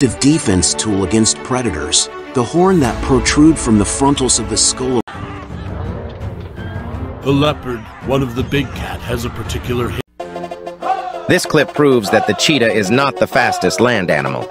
Defense tool against predators, the horn that protrude from the frontals of the skull. The leopard, one of the big cat, has a particular hit. This clip proves that the cheetah is not the fastest land animal.